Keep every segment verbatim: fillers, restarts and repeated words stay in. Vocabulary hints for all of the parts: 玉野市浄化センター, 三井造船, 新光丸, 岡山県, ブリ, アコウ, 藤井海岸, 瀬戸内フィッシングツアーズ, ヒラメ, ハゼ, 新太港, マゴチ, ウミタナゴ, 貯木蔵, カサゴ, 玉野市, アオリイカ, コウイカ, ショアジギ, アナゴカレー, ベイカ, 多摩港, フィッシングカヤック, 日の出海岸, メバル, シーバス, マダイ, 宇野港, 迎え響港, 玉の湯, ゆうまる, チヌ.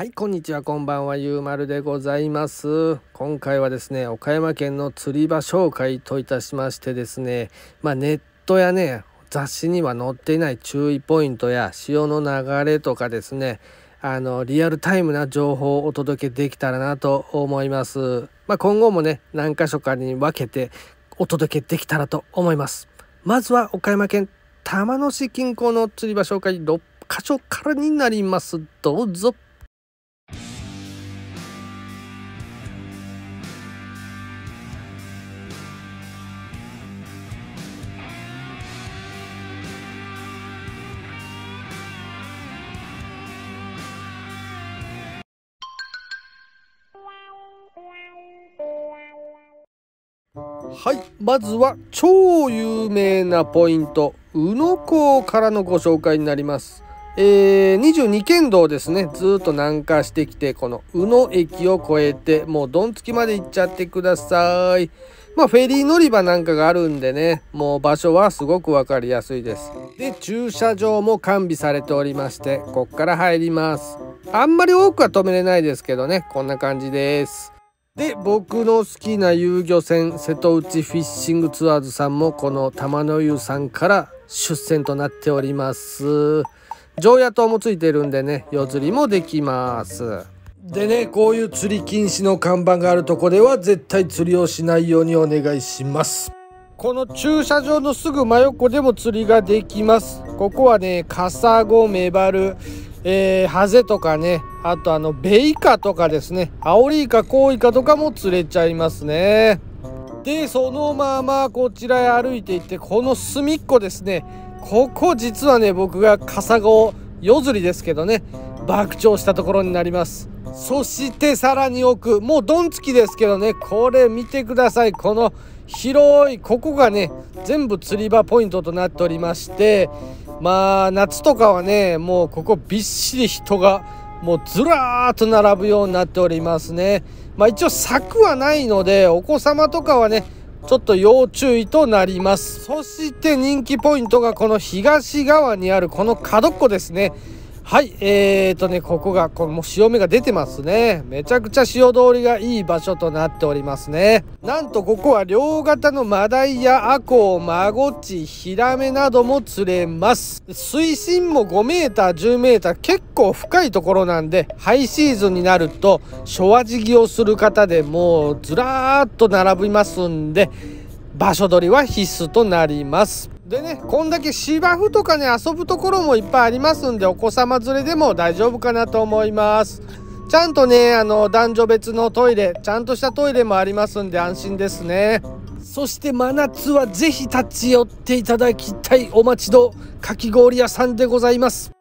はい、こんにちは、こんばんは、ゆうまるでございます。今回はですね、岡山県の釣り場紹介といたしましてですね、まあ、ネットやね、雑誌には載っていない注意ポイントや潮の流れとかですね、あのリアルタイムな情報をお届けできたらなと思います。まあ、今後もね、何箇所かに分けてお届けできたらと思います。まずは岡山県玉野市近郊の釣り場紹介ろっ箇所からになります。どうぞ。はい、まずは超有名なポイント宇野港からのご紹介になります。えー、にじゅうにけんどうですね、ずっと南下してきて、この宇野駅を越えてもうどんつきまで行っちゃってください。まあフェリー乗り場なんかがあるんでね、もう場所はすごく分かりやすいです。で、駐車場も完備されておりまして、こっから入ります。あんまり多くは止めれないですけどね、こんな感じです。で、僕の好きな遊漁船瀬戸内フィッシングツアーズさんもこの玉の湯さんから出船となっております。常夜灯もついてるんでね、夜釣りもできます。でね、こういう釣り禁止の看板があるとこでは絶対釣りをしないようにお願いします。この駐車場のすぐ真横でも釣りができます。ここはね、カサゴ、メバル、えー、ハゼとかね、あとあのベイカとかですね、アオリイカ、コウイカとかも釣れちゃいますね。で、そのままこちらへ歩いていって、この隅っこですね、ここ実はね、僕がカサゴ夜釣りですけどね、爆釣したところになります。そしてさらに奥、もうドンつきですけどね、これ見てください。この広いここがね、全部釣り場ポイントとなっておりまして、まあ夏とかはね、もうここびっしり人がもうずらーっと並ぶようになっておりますね。まあ一応柵はないので、お子様とかはねちょっと要注意となります。そして人気ポイントがこの東側にあるこの角っこですね。はい、えーとね、ここがこのもう潮目が出てますね。めちゃくちゃ潮通りがいい場所となっておりますね。なんとここは両型のマダイやアコウ、マゴチ、ヒラメなども釣れます。水深も ごメーター、じゅうメーター、結構深いところなんで、ハイシーズンになるとショアジギをする方でもうずらーっと並びますんで、場所取りは必須となります。でね、こんだけ芝生とかね、遊ぶところもいっぱいありますんで、お子様連れでも大丈夫かなと思います。ちゃんとね、あの男女別のトイレ、ちゃんとしたトイレもありますんで安心ですね。そして真夏は是非立ち寄っていただきたいお待ちどかき氷屋さんでございます。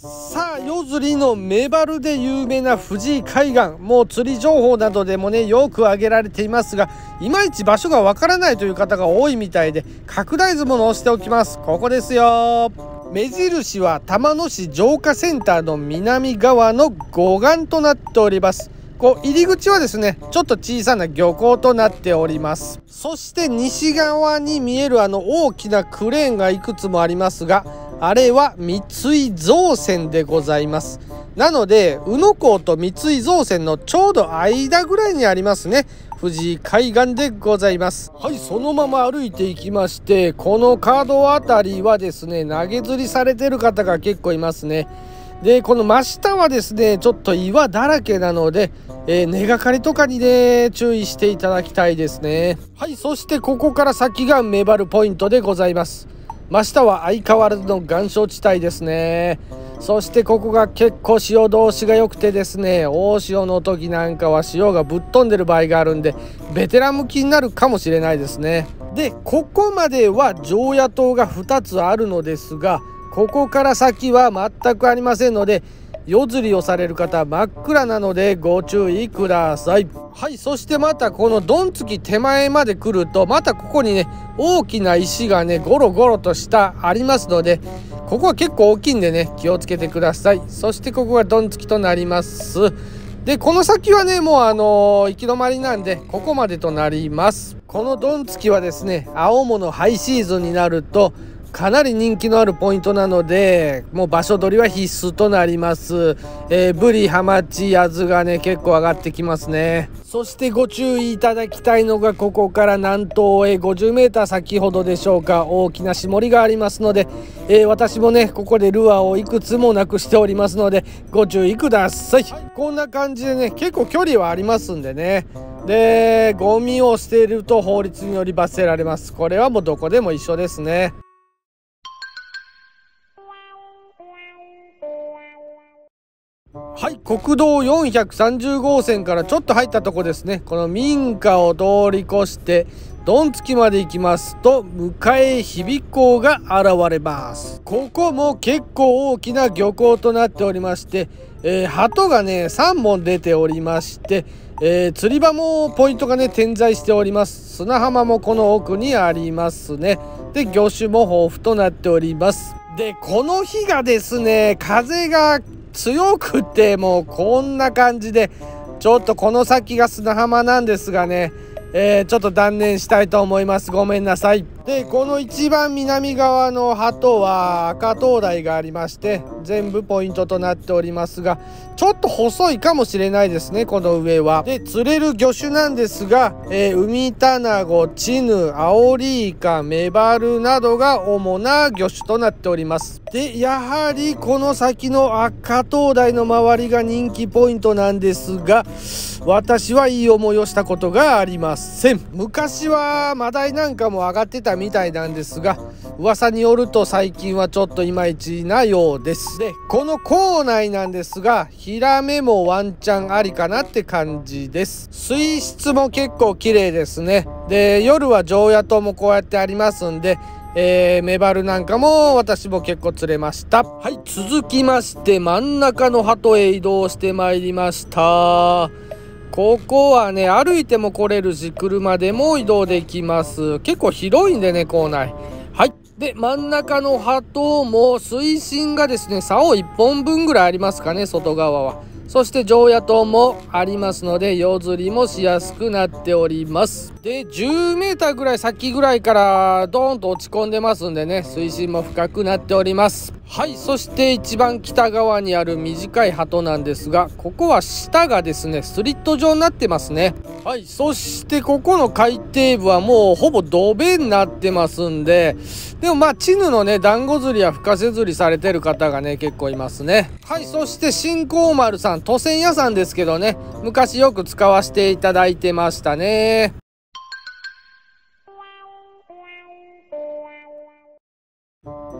さあ、夜釣りのメバルで有名な藤井海岸、もう釣り情報などでもねよく挙げられていますが、いまいち場所がわからないという方が多いみたいで、拡大図も載せておきます。ここですよ。目印は玉野市浄化センターの南側の護岸となっております。こう入り口はですね、ちょっと小さな漁港となっております。そして西側に見えるあの大きなクレーンがいくつもありますが、あれは三井造船でございます。なので宇野港と三井造船のちょうど間ぐらいにありますね、藤井海岸でございます。はい、そのまま歩いていきまして、この角あたりはですね、投げ釣りされてる方が結構いますね。で、この真下はですね、ちょっと岩だらけなので、えー、根がかりとかにね注意していただきたいですね。はい、そしてここから先がメバルポイントでございます。真下は相変わらずの岩礁地帯ですね。そしてここが結構潮通しが良くてですね、大潮の時なんかは潮がぶっ飛んでる場合があるんで、ベテラン向きになるかもしれないですね。で、ここまでは常夜灯がふたつあるのですが、ここから先は全くありませんので、夜釣りをされる方真っ暗なのでご注意ください。はい、そしてまたこのドンつき手前まで来ると、またここにね大きな石がねゴロゴロと下ありますので、ここは結構大きいんでね気をつけてください。そしてここがドンつきとなります。で、この先はねもうあのー、行き止まりなんで、ここまでとなります。このドンつきはですね、青物ハイシーズンになるとかなり人気のあるポイントなので、もう場所取りは必須となります。えー、ブリ、ハマチ、ヤズがね結構上がってきますね。そしてご注意いただきたいのが、ここから南東へ ごじゅうメートル 先ほどでしょうか、大きな絞りがありますので、えー、私もねここでルアーをいくつもなくしておりますのでご注意ください。はい、こんな感じでね結構距離はありますんでね。でゴミを捨てると法律により罰せられます。これはもうどこでも一緒ですね。はい、国道よんひゃくさんじゅうごうせんからちょっと入ったとこですね。この民家を通り越してドンツキまで行きますと、迎え響港が現れます。ここも結構大きな漁港となっておりまして、えー、鳩がねさんぼん出ておりまして、えー、釣り場もポイントがね点在しております。砂浜もこの奥にありますね。で魚種も豊富となっております。でこの日がですね、風が強くてもうこんな感じで、ちょっとこの先が砂浜なんですがね、えー、ちょっと断念したいと思います。ごめんなさい。でこの一番南側の鳩は赤灯台がありまして、全部ポイントとなっておりますが、ちょっと細いかもしれないですねこの上は。で釣れる魚種なんですが、えー、ウミタナゴ、チヌ、アオリイカ、メバルなどが主な魚種となっております。でやはりこの先の赤灯台の周りが人気ポイントなんですが、私はいい思いをしたことがあります。昔はマダイなんかも上がってたみたいなんですが、噂によると最近はちょっといまいちなようです。でこの構内なんですが、ヒラメもワンチャンありかなって感じです。水質も結構綺麗ですね。で夜は常夜灯もこうやってありますんで、えー、メバルなんかも私も結構釣れました。はい、続きまして真ん中の鳩へ移動してまいりました。ここはね歩いても来れるし車でも移動できます。結構広いんでね構内。はい、で真ん中の鳩も水深がですね竿いっぽんぶんぐらいありますかね、外側は。そして常夜灯もありますので夜釣りもしやすくなっております。で じゅうメートル ぐらい先ぐらいからドーンと落ち込んでますんでね、水深も深くなっております。はい、そして一番北側にある短い鳩なんですが、ここは下がですねスリット状になってますね。はい、そしてここの海底部はもうほぼドベになってますんで、でもまあチヌのね団子釣りや深瀬釣りされてる方がね結構いますね。はい、そして新光丸さん、渡船屋さんですけどね、昔よく使わせていただいてましたね。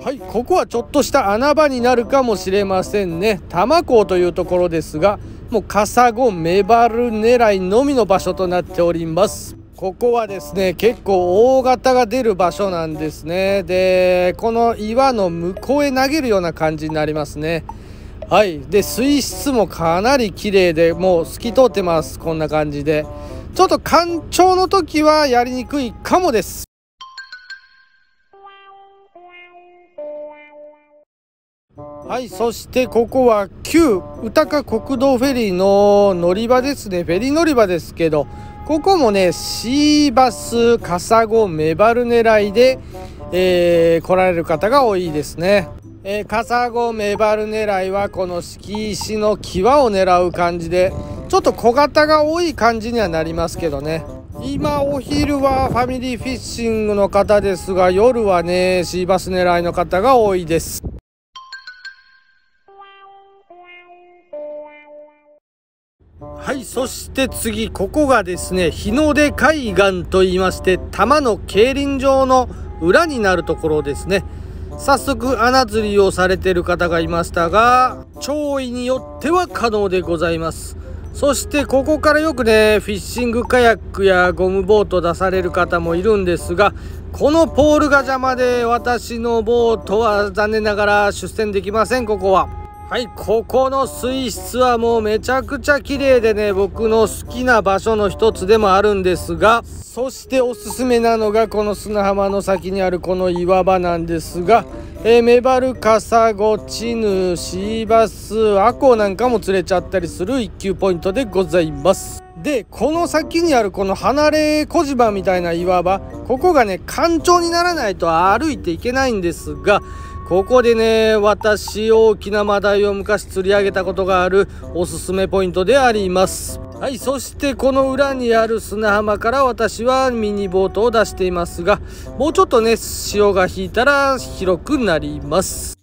はい、ここはちょっとした穴場になるかもしれませんね。多摩港というところですが、もうカサゴ、メバル狙いのみの場所となっております。ここはですね結構大型が出る場所なんですね。でこの岩の向こうへ投げるような感じになりますね。はい、で水質もかなり綺麗で、もう透き通ってます。こんな感じでちょっと干潮の時はやりにくいかもです。はい、そしてここは旧歌か国道フェリーの乗り場ですね。フェリー乗り場ですけど、ここもねシーバス、カサゴ、メバル狙いで、えー、来られる方が多いですね。えー、カサゴ、メバル狙いはこの敷石の際を狙う感じで、ちょっと小型が多い感じにはなりますけどね。今お昼はファミリーフィッシングの方ですが、夜はねシーバス狙いの方が多いです。はい、そして次、ここがですね日の出海岸といいまして、多摩の競輪場の裏になるところですね。早速穴釣りをされている方がいましたが、潮位によっては可能でございます。そしてここからよくねフィッシングカヤックやゴムボート出される方もいるんですが、このポールが邪魔で私のボートは残念ながら出船できません。ここははい、ここの水質はもうめちゃくちゃ綺麗でね、僕の好きな場所の一つでもあるんですが、そしておすすめなのがこの砂浜の先にあるこの岩場なんですが、えー、メバル、カサゴ、チヌ、シーバス、アコなんかも釣れちゃったりする一級ポイントでございます。でこの先にあるこの離れ小島みたいな岩場、ここがね干潮にならないと歩いていけないんですが、ここでね私大きなマダイを昔釣り上げたことがあるおすすめポイントであります。はい、そしてこの裏にある砂浜から私はミニボートを出していますが、もうちょっとね潮が引いたら広くなります。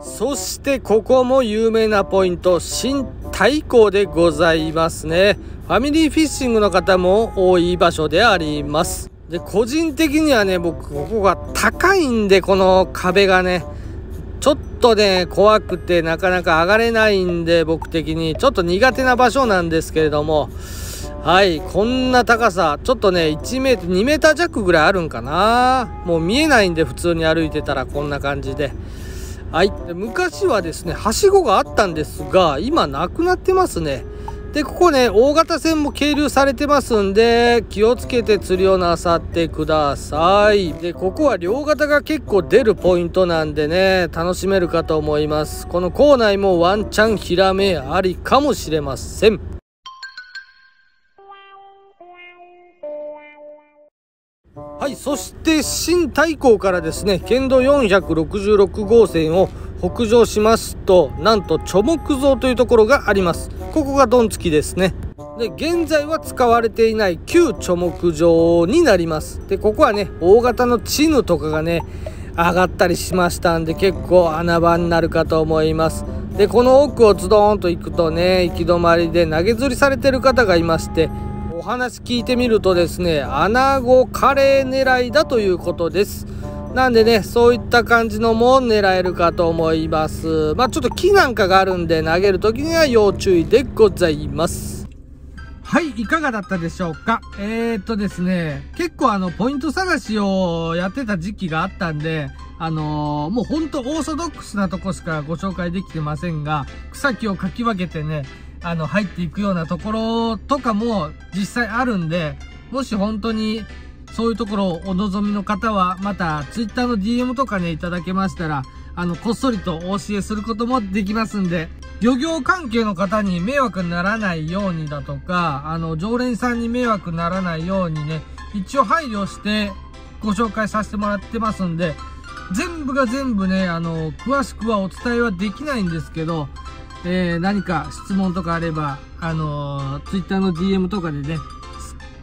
そしてここも有名なポイント、新太港でございますね。ファミリーフィッシングの方も多い場所であります。で個人的にはね、僕ここが高いんで、この壁がねちょっとね怖くてなかなか上がれないんで、僕的にちょっと苦手な場所なんですけれども、はい、こんな高さちょっとね いちメートル にメートル弱ぐらいあるんかな、もう見えないんで普通に歩いてたらこんな感じで。はい、昔はですねはしごがあったんですが、今なくなってますね。でここね大型船も係留されてますんで、気をつけて釣りをなさってください。でここは両型が結構出るポイントなんでね、楽しめるかと思います。この港内もワンチャンヒラメありかもしれません。はい、そして新太港からですね県道よんひゃくろくじゅうろくごうせんを北上しますと、なんと貯木蔵というところがあります。ここがドン付きですね。で現在は使われていない旧貯木蔵になります。でここはね大型のチヌとかがね上がったりしましたんで、結構穴場になるかと思います。でこの奥をズドーンと行くとね、行き止まりで投げ釣りされてる方がいまして、お話聞いてみるとですね、アナゴカレー狙いだということです。なんでねそういった感じのも狙えるかと思います。まあちょっと木なんかがあるんで投げる時には要注意でございます。はい、いかがだったでしょうか。えー、っとですね結構あのポイント探しをやってた時期があったんで、あのー、もうほんとオーソドックスなとこしかご紹介できてませんが、草木をかき分けてねあの入っていくようなところとかも実際あるんで、もし本当にそういうところをお望みの方は、また ツイッター の ディーエム とかねいただけましたら、あのこっそりとお教えすることもできますんで、漁業関係の方に迷惑にならないようにだとか、あの常連さんに迷惑にならないようにね一応配慮してご紹介させてもらってますんで、全部が全部ねあの詳しくはお伝えはできないんですけど、えー、何か質問とかあれば、あのー、ツイッター の ディーエム とかでね、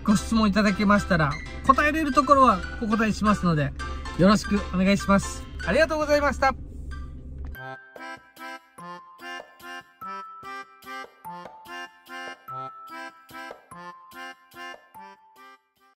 ご質問いただけましたら、答えれるところはお答えしますので、よろしくお願いします。ありがとうございました。